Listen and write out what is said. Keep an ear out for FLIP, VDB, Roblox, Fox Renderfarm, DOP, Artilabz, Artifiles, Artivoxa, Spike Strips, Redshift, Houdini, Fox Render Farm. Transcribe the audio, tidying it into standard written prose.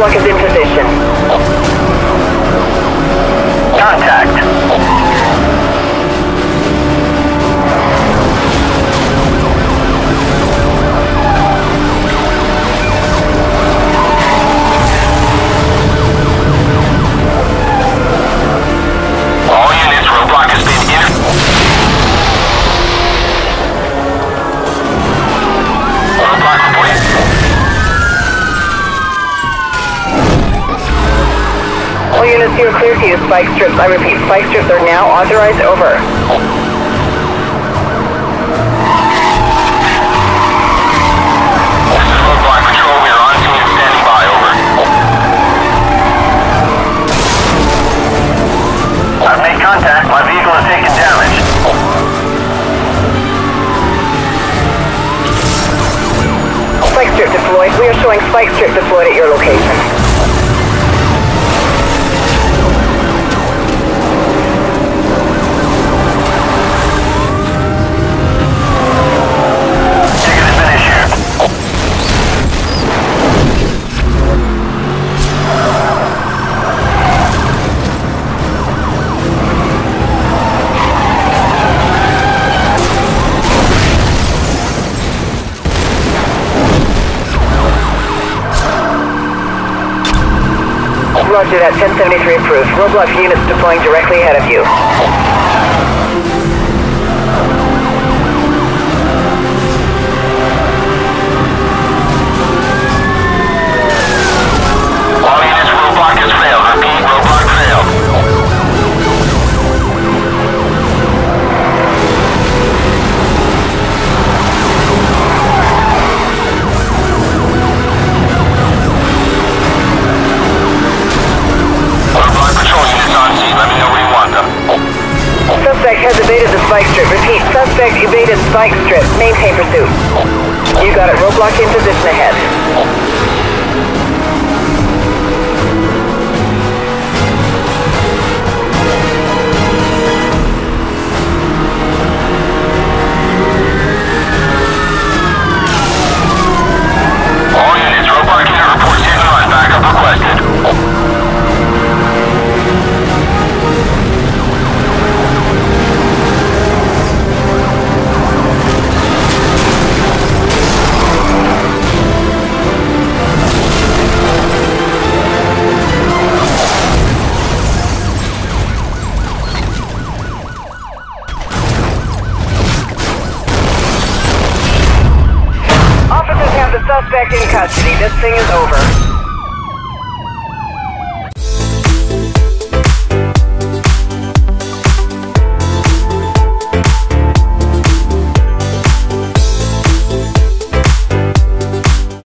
Roadblock is in position. Contact. You're clear to use spike strips. I repeat, spike strips are now authorized over. This is Roblox Patrol. We are on scene and standing by. Over. I've made contact. My vehicle has taken damage. Spike strip deployed. We are showing spike strip deployed at your location. Roger that, 1073 approved. Roblox units deploying directly ahead of you. All units, Roblox has failed. Repeat, Roblox failed. Suspect has evaded the spike strip. Repeat, suspect evaded spike strip. Maintain pursuit. You got it. Roadblock in position ahead. All units, roadblock unit reports in line. Backup requested. This thing is over.